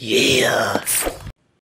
Yeah!